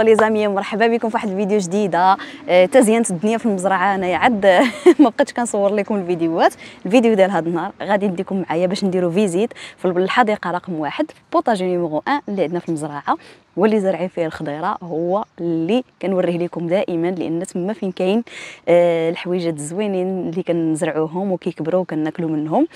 بونجور لي زامي، مرحبا بكم في واحد الفيديو جديده. تزينت الدنيا في المزرعه، انايا عاد ما بقيتش كنصور لكم الفيديوهات. الفيديو ديال هذا النهار غادي نديكم معايا باش نديروا فيزيت في الحديقه رقم 1 بوطاجي نيميرو 1 اللي عندنا في المزرعه، هو اللي زرعين فيه الخضيره، هو اللي كنوريه لكم دائما، لان تما فين كاين الحويجات الزوينين اللي كنزرعوهم وكيكبروا وكناكلوا منهم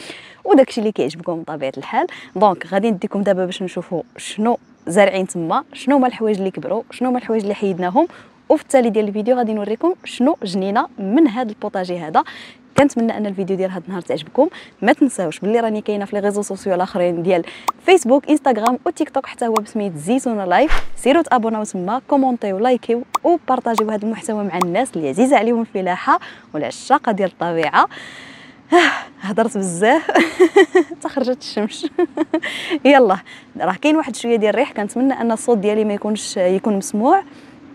وداكشي اللي كيعجبكم بطبيعه الحال. دونك غادي نديكم دابا باش نشوفوا شنو زارعين تما، شنو هما الحوايج اللي كبروا، شنو هما الحوايج اللي حيدناهم، وفي التالي ديال الفيديو غادي نوريكم شنو جنينا من هذا البوطاجي هذا. كنتمنى ان الفيديو ديال هذا النهار تعجبكم. ما تنساوش باللي راني كاينه في لي ريزو سوسيو الاخرين ديال فيسبوك، انستغرام وتيك توك، حتى هو بسميه زيتونا لايف. سيروا تابوناو تما، كومونطيو لايكيو وبارطاجيو هذا المحتوى مع الناس اللي عزيزه عليهم الفلاحه والعشاقه ديال الطبيعه. هضرت بزاف تخرجت الشمس. يلا راه كاين واحد شويه ديال الريح، كنتمنى ان الصوت ديالي ما يكونش مسموع.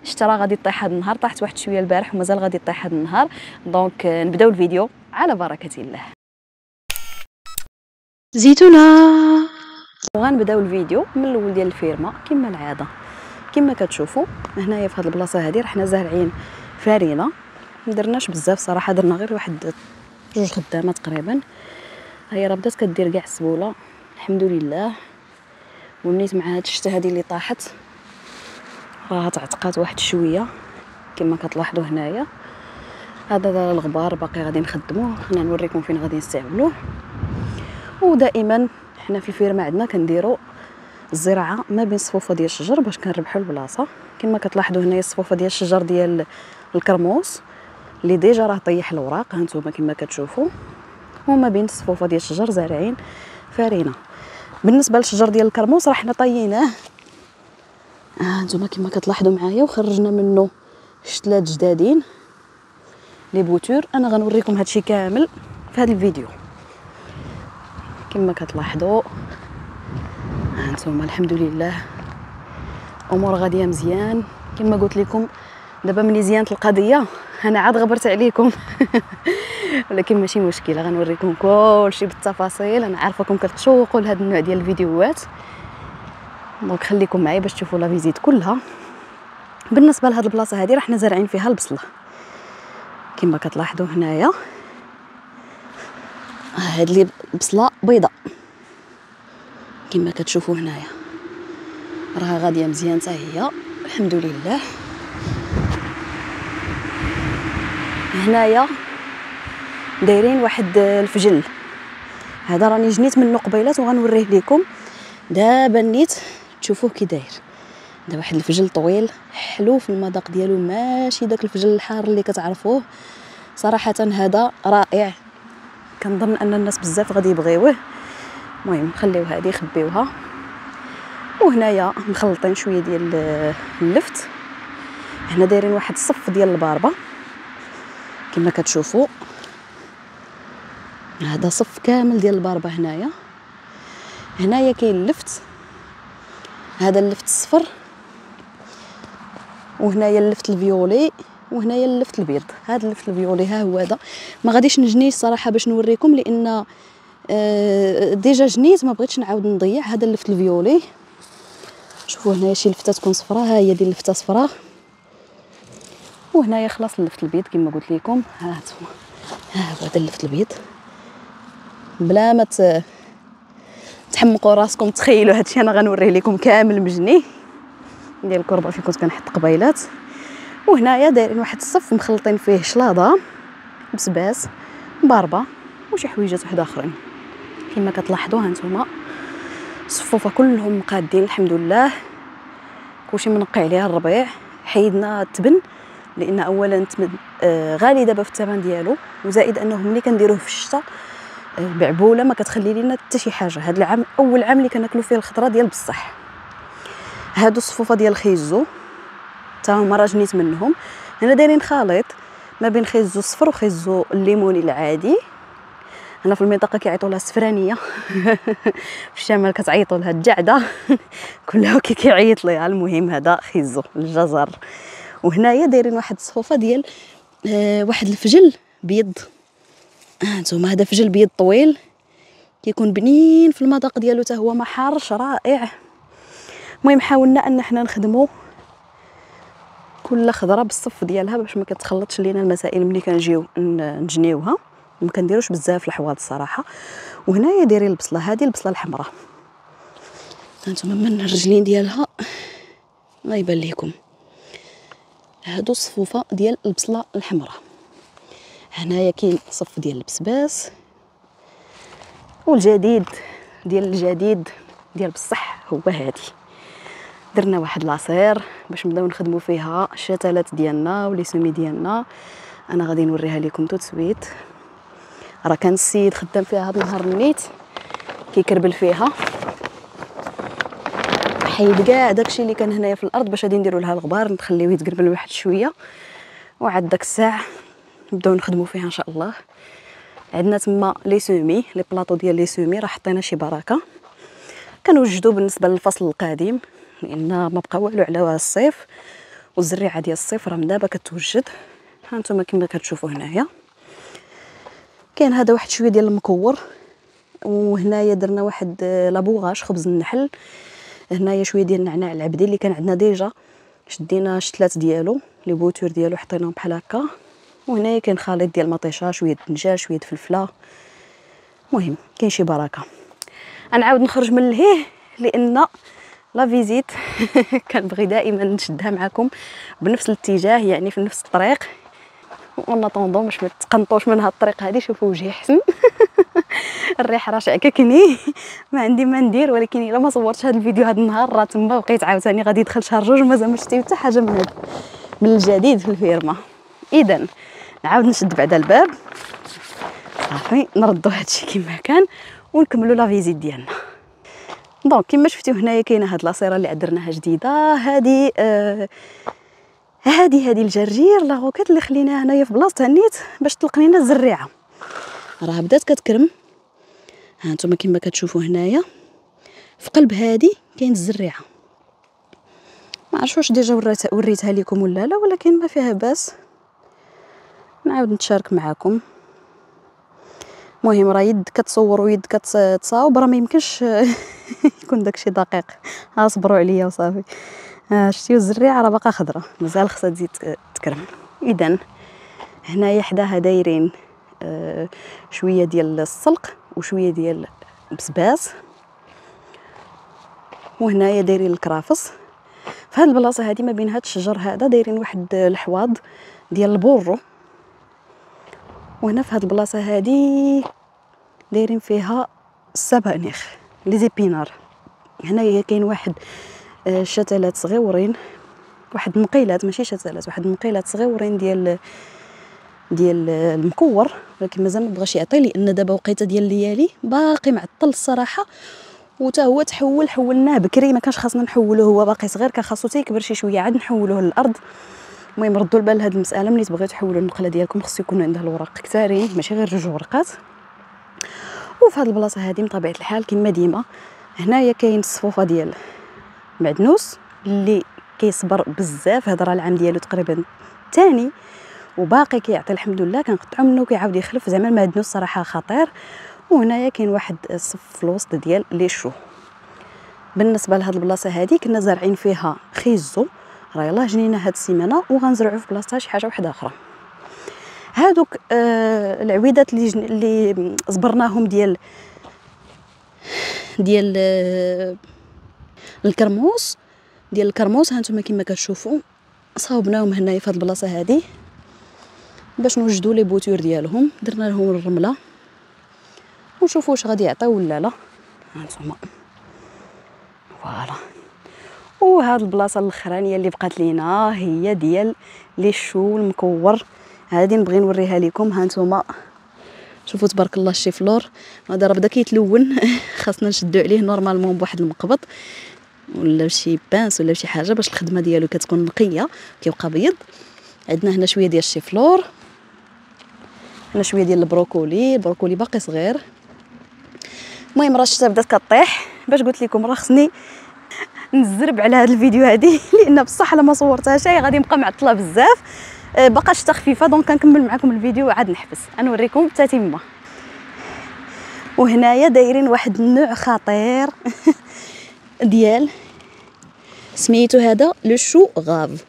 الشترا غادي تطيح هذا النهار، طاحت واحد شويه البارح ومازال غادي تطيح هذا النهار. دونك نبداو الفيديو على بركه الله. زيتونا وغنبداو الفيديو من الاول ديال الفيرما كما العاده. كما كتشوفوا هنايا في هذه البلاصه هذه حنا زارعين فارينه، ما درناش بزاف صراحه، درنا غير واحد جوج خدامات تقريبا. هي راه بدات كدير كاع السبوله الحمد لله، ونيت مع هاد الشتا هذه اللي طاحت راه تعتقات واحد شويه. كما كتلاحظوا هنايا هذا الغبار باقي غادي نخدموه، انا نوريكم فين غادي نستعملوه. ودائما حنا في الفيرما عندنا كنديروا الزراعه ما بين صفوفه ديال الشجر باش كنربحوا البلاصه. كما كتلاحظوا هنايا الصفوفه ديال الشجر ديال الكرموس اللي ديجا راه طيح الاوراق، هانتوما كما كتشوفوا، وما بين الصفوفه ديال الشجر زارعين فارينه. بالنسبه للشجر ديال الكرموس راه حنا طييناه، هانتوما كما كتلاحظوا معايا، وخرجنا منه شتلات جدادين لي بوتور. انا غنوريكم هادشي كامل في هذا الفيديو. كما كتلاحظوا هانتوما الحمد لله امور غاديه مزيان. كما قلت لكم دابا ملي زيانت القضيه انا عاد غبرت عليكم ولكن ماشي مشكله، غنوريكم كلشي بالتفاصيل. انا عارفاكم كتشوقوا لهذا النوع ديال الفيديوهات، دونك خليكم معايا باش تشوفوا لا فيزيت كلها. بالنسبه لهاد البلاصه هذه راه حنا زارعين فيها البصله، كما كتلاحظوا هنايا هاد اللي بصله بيضاء كما كتشوفوا هنايا راه غاديه مزيان حتى هي الحمد لله. هنايا دايرين واحد الفجل، هذا راني جنيت منه قبيلات وغنوريه لكم دابا. نيت تشوفوه كي داير، دا واحد الفجل طويل حلو في المذاق ديالو، ماشي داك الفجل الحار اللي كتعرفوه. صراحه هذا رائع، كنظن ان الناس بزاف غادي يبغيوه. المهم خليو هذه خبيوها. وهنايا مخلطين شويه ديال اللفت، هنا دايرين واحد الصف ديال الباربه كما كتشوفوا، هذا صف كامل ديال الباربه. هنايا كاين اللفت، هذا اللفت الصفر، وهنايا اللفت الفيولي، وهنايا اللفت البيض. هذا اللفت الفيولي ها هو هذا، ما غاديش نجنيه صراحه باش نوريكم، لان ديجا جنيت ما بغيتش نعاود نضيع. هذا اللفت الفيولي، شوفوا هنايا شي لفته تكون صفراء، ها هي ديال اللفته صفراء. وهنايا خلاص اللفت البيض كما قلت لكم، ها هو هذا اللفت البيض. بلا ما تحمقوا راسكم تخيلوا هادشي، انا غنوريه لكم كامل مجني ديال الكربه فين كنت كنحط قبيلات. وهنايا دايرين واحد الصف مخلطين فيه شلاضه، بسباس، باربه وشي حويجات واحد اخرين. كما كتلاحظوا هانتوما الصفوفه كلهم قادين الحمد لله، كلشي منقي عليها الربيع. حيدنا التبن لان اولا غالي دابا في الثمن ديالو، وزائد انه ملي كنديروه في الشتاء البعبوله ما كتخلي لينا حتى شي حاجه. هذا العام اول عام اللي كناكلو فيه الخضره ديال بصح. هادو صفوفه ديال خيزو حتى هما راه جنيت منهم، هنا دايرين خليط ما بين خيزو صفر وخيزو الليموني العادي، هنا في المنطقه كيعيطوا لها السفرانيه في الشمال كتعيطوا لها الجعده كلها كيعيط ليها. المهم هذا خيزو الجزر. وهنايا دايرين واحد الصفوفه ديال واحد الفجل بيض، هانتوما هذا فجل بيض طويل كيكون بنين في المذاق ديالو، حتى هو ما حارش رائع. المهم حاولنا ان حنا نخدموا كل خضره بالصف ديالها باش ما كتخلطش لينا المسائل ملي كنجيو نجنيوها. ما كنديروش بزاف الحواض الصراحه. وهنايا دايرين البصله، هذه البصله الحمراء، هانتوما من الرجلين ديالها ما يبان ليكم. هادو الصفوفه ديال البصله الحمراء. هنايا كاين صف ديال البسباس، والجديد ديال الجديد ديال بصح هو هادي. درنا واحد العصير باش نبداو نخدموا فيها الشتلات ديالنا ولي سومي ديالنا. انا غادي نوريها لكم تو سويت. راه كان السيد خدام فيها هاد النهار، نيت كيكربل فيها، حيد كاع داكشي اللي كان هنايا في الارض باش غادي نديروا لها الغبار، نخليوه يتقربل واحد شويه، وعاد داك الساعه نبداو نخدموا فيها ان شاء الله. عندنا تما لي سومي، لي بلاطو ديال لي سومي راه حطينا شي بركه، كنوجدوا بالنسبه للفصل القادم لان ما بقى والو على الصيف، والزريعه ديال الصيف راه من دابا كتوجد. ها نتوما كما كتشوفوا هنايا كاين هذا واحد شويه ديال المكور، وهنايا درنا واحد لابوغاش خبز النحل، هنايا شويه ديال النعناع العبدي اللي كان عندنا ديجا، شدينا الشتلات ديالو لي بوتور ديالو حطيناهم بحال هكا. وهنايا كاين خليط ديال مطيشه، شويه دنجا، شويه فلفله، المهم كاين شي بركه. غنعاود نخرج من لهيه لان لا فيزيت كنبغي دائما نشدها معكم بنفس الاتجاه، يعني في نفس الطريق. ولا طوندون باش ما تقنطوش من هاد الطريق هادي. شوفوا وجهي حسن الريح راه شعككني، ما عندي ما ندير. ولكن الا ما صورتش هاد الفيديو هاد النهار راه تما بقيت عاوتاني غادي يدخل شهر جوج مازال ما شتي حتى حاجه من الجديد في الفيرما. اذا نعاود نشد بعدا الباب، صافي نردو هادشي كما كان ونكملوا لا فيزيت ديالنا. دونك كما شفتوا هنايا كاينه هاد لاصيره اللي درناها جديده، هادي هادي الجرجير لا غوكيت اللي خليناها هنايا في بلاصتها نيت باش تلقى لينا الزريعه. راه بدات كتكرم، ها نتوما كما كتشوفوا هنايا في قلب هادي كاين الزريعه. ما عرفتش واش ديجا وريتها لكم ولا لا، ولكن ما فيها باس نعاود نتشارك معكم. مهم راه يد كتصور ويد كتصاوب، راه ما يمكنش يكون داكشي دقيق. ها صبروا عليا وصافي. ها شتيو الزريعه راه باقا خضره، مازال خصها تزيد تكرم. اذا هنايا حداها دايرين شويه ديال السلق وشويه ديال البسباس، وهنايا دايرين الكرافس. في هاد البلاصه هادي ما بين هاد الشجر هذا دايرين واحد الحواض ديال البورو، وهنا في هاد البلاصه هادي دايرين فيها السبانخ لي زيبينار. هنايا كاين واحد شتلات صغيورين، واحد المقيلات، ماشي شتلات، واحد المقيلات صغيورين ديال المكور، ولكن مازال ما بغاش يعطي لان دابا وقيته ديال الليالي باقي معطل الصراحه. وتا هو تحول، حولناه بكري، ما كانش خاصنا نحولوه، هو باقي صغير، كان خاصو حتى يكبر شي شويه عاد نحولوه للارض. المهم ردوا البال لهاد المساله، ملي تبغيو تحولوا النقله ديالكم خصو يكون عندها الوراق كثارين، ماشي غير جوج ورقات. وفي هاد البلاصه هادي بطبيعه الحال كما ديما هنايا كاين الصفوفه ديال معدنوس اللي كيصبر بزاف، هضره العام ديالو تقريبا الثاني وباقي كيعطي الحمد لله، كنقطعو منه كيعاود يخلف. زعما المعدنوس صراحه خطير. وهنايا كاين واحد الصف في الوسط ديال لي شو. بالنسبه لهاد البلاصه هادي كنا زارعين فيها خيزو، راه يلاه جنينا هاد السيمانه وغنزرعوا في بلاصتها شي حاجه واحده اخرى. هادوك العويدات اللي زبرناهم ديال الكرموس، ديال الكرموس هانتوما كما كتشوفوا صاوبناهم هنايا في هاد البلاصه هادي باش نوجدوا لي بوتور ديالهم. درنا لهم الرمله ونشوفوا واش غادي يعطيو ولا لا. هانتوما فوالا. وهاد البلاصه الاخرانيه اللي بقات لينا هي ديال لي شو المكور، هادي نبغي نوريها لكم. ها نتوما شوفوا تبارك الله شي فلور، هذا راه بدا كيتلون خاصنا نشدو عليه نورمالمون بواحد المقبض ولا شي بانس ولا شي حاجه باش الخدمه ديالو كتكون نقيه، كيبقى بيض. عندنا هنا شويه ديال شي فلور، هنا شويه ديال البروكولي، البروكولي باقي صغير. المهم راه الشتا بدات كطيح، باش قلت لكم راه خصني نزرب على هذا الفيديو هذه لان بصح لما صورتها شي غادي نبقى معطله بزاف. باقا شتا خفيفه، دونك نكمل معكم الفيديو وعاد نحبس نوريكم التتمه. وهنايا دايرين واحد النوع خطير ديال سميتو هذا لو شو غاف.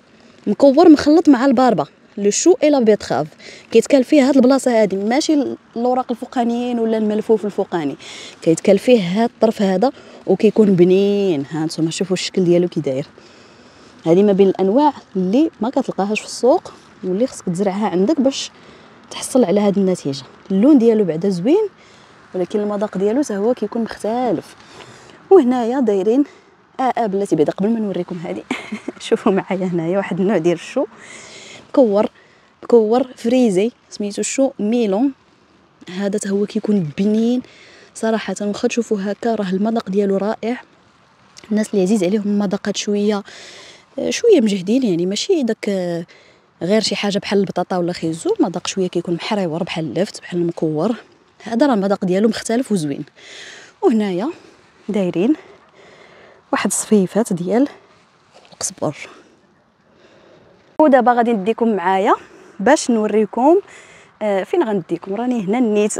مكور مخلط مع الباربه لو شو اي لا بيتخاف. كيتكال فيه هاد البلاصه هادي ماشي الوراق الفوقانيين ولا الملفوف الفوقاني، كيتكال فيه هاد الطرف هذا وكيكون بنين. ها نتوما شوفوا الشكل ديالو كي داير. هذه ما بين الانواع اللي ما كتلقاهاش في السوق واللي خصك تزرعها عندك باش تحصل على هاد النتيجه. اللون ديالو بعدا زوين ولكن المذاق ديالو حتى هو كيكون مختلف. وهنايا دايرين بلاتي بيضا. قبل ما نوريكم هذه شوفوا معايا هنايا واحد النوع ديال الشو مكور فريزي سميتو الشو ميلون. هذا حتى هو كيكون بنين صراحه، واخا تشوفوا هكا راه المذاق ديالو رائع. الناس اللي عزيز عليهم المذاقات شويه مجهدين، يعني ماشي داك غير شي حاجه بحال البطاطا ولا خيزو، مذاق شويه كيكون محريور بحال اللفت بحال المكور. هذا راه المذاق ديالو مختلف وزوين. وهنايا دايرين واحد صفيفات ديال القزبر. ودابا غادي نديكم معايا باش نوريكم فين غنديكم. راني هنا نيت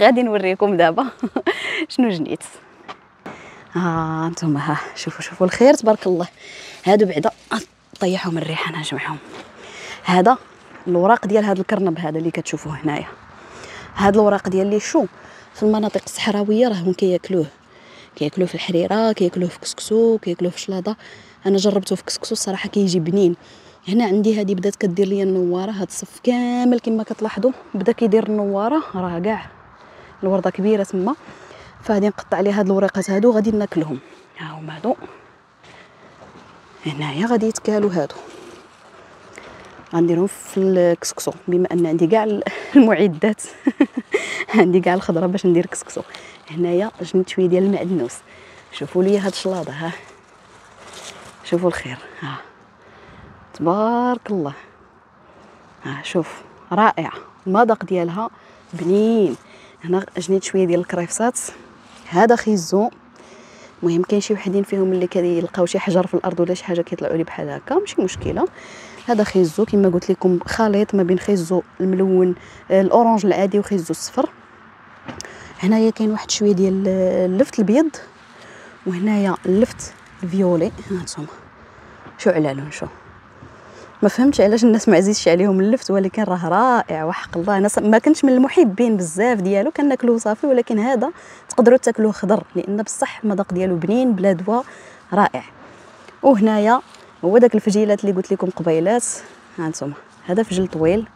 غادي نوريكم دابا شنو جنيت. ها نتوما ها شوفوا الخير تبارك الله. هادو بعدا طيحهم الريحه انا جمعهم. هذا الوراق ديال هذا الكرنب هذا اللي كتشوفوه هنايا، هاد الوراق ديال لي شو في المناطق الصحراويه راهم كياكلوه في الحريره، كياكلوه في كسكسو، كياكلوه في شلاضه. انا جربته في كسكسو الصراحه كيجي بنين. هنا عندي هذه بدات كدير لي النواره. هاد الصف كامل كما كتلاحظوا بدا كيدير النواره، راه كاع الورده كبيره تما. فغادي نقطع عليه هاد الوريقات هادو غادي ناكلهم. ها هما هادو هنايا غادي يتكالوا، هادو غنديرهم في الكسكسو بما ان عندي كاع المعدات عندي كاع الخضره باش ندير كسكسو. هنايا جنت شويه ديال المعدنوس. شوفوا لي هاد الشلاضه ها، شوفوا الخير ها تبارك الله. ها شوف رائعه المذاق ديالها بنين. هنا جنيت شويه ديال الكريفسات. هذا خيزو. المهم كاين شي وحدين فيهم اللي كيلقاو شي حجر في الارض ولا شي حاجه كيطلعوا لي بحال هكا، ماشي مشكله. هذا خيزو كما قلت لكم، خليط ما بين خيزو الملون الاورانج العادي وخيزو الصفر. هنايا كاين واحد شويه ديال اللفت الابيض، وهنايا اللفت الفيولي. ها نتوما شو على لون شو، ما فهمتش علاش الناس ما عزيزش عليهم اللفت، ولكن راه رائع وحق الله. انا ما كنتش من المحبين بزاف ديالو، كناكلوه صافي، ولكن هذا تقدروا تاكلوه خضر لان بصح المذاق ديالو بنين بلا دواء رائع. وهنايا هو داك الفجيلات اللي قلت لكم قبيلات. ها نتوما هذا فجل طويل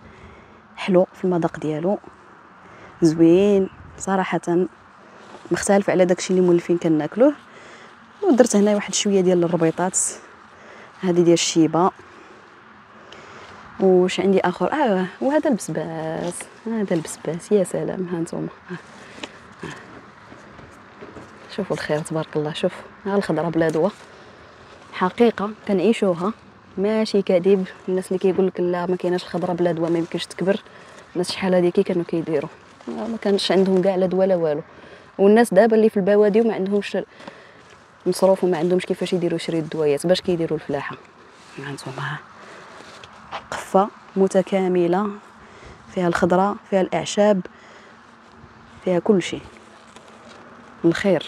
حلو في المذاق ديالو زوين صراحه، مختلف على داكشي اللي مولفين كناكلوه. ودرت هنا واحد شويه ديال الربيطات هذه ديال الشيبه. وش عندي اخر؟ وهذا البسباس. هذا البسباس يا سلام. ها نتوما شوفوا الخير تبارك الله. شوف ها الخضره بلا دواء حقيقه كنعيشوها، ماشي كذب. الناس اللي كيقول لك لا ما كايناش الخضره بلا دواء ما يمكنش تكبر، الناس شحال هذيك كانوا كيديروا ما كانش عندهم كاع لا دواء لا والو. والناس دابا اللي في البوادي وما عندهمش مصروف وما عندهمش كيفاش يديروا شري الدوايات باش كيديروا الفلاحه. ها نتوما قفة متكاملة فيها الخضرة فيها الأعشاب فيها كل شيء. الخير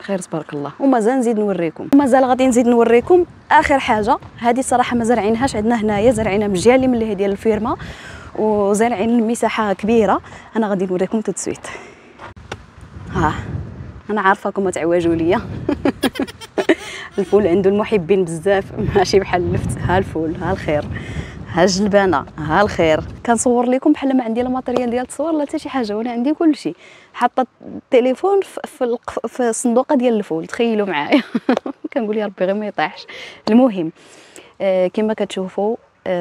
خير تبارك الله. ومازال نزيد نوريكم، ومازال غادي نزيد نوريكم آخر حاجة. هذه الصراحة ما زرعينهاش عندنا هنايا، زرعينها مجالي من اللي هي ديال الفيرما وزرعين مساحة كبيرة. أنا غادي نوريكم تو سويت. ها أنا عارفاكم ما تعواجوا ليا الفول عنده المحبين بزاف ماشي بحال اللفت. ها الفول ها الخير، ها الجلبانه ها الخير. كنصور لكم بحال ما عندي لا ماتيريال ديال التصوير لا حتى شي حاجه، وانا عندي كلشي. حاطه التليفون في الصندوقه ديال الفول، تخيلوا معايا كنقول يا ربي غير ما يطيحش. المهم كما كتشوفوا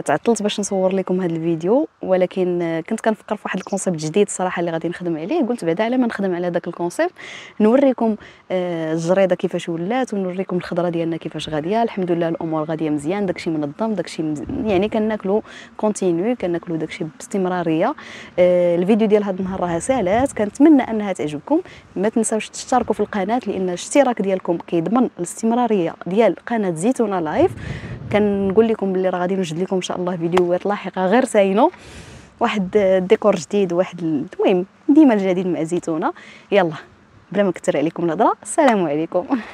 تعطلت باش نصور لكم هذا الفيديو، ولكن كنت كنفكر في واحد الكونسيبت جديد صراحه اللي غادي نخدم عليه. قلت بعدا على ما نخدم على داك الكونسيبت نوريكم الجريده كيفاش ولات، ونوريكم الخضره ديالنا كيفاش غاديه. الحمد لله الامور غاديه مزيان، داكشي منظم، داكشي يعني كناكلو كونتينيو، كناكلو داكشي باستمراريه. الفيديو ديال هذا النهار راه سالات، كنتمنى انها تعجبكم. ما تنساوش تشتركوا في القناه لان الاشتراك ديالكم كيضمن الاستمراريه ديال قناه زيتونه لايف. كنقول لكم بلي راه غادي نوجد لكم ان شاء الله فيديوهات لاحقه غير ساينه، واحد الديكور جديد واحد المهم ديما الجديد مع زيتونه. يلا بلا ما نكثر عليكم الهضره، السلام عليكم.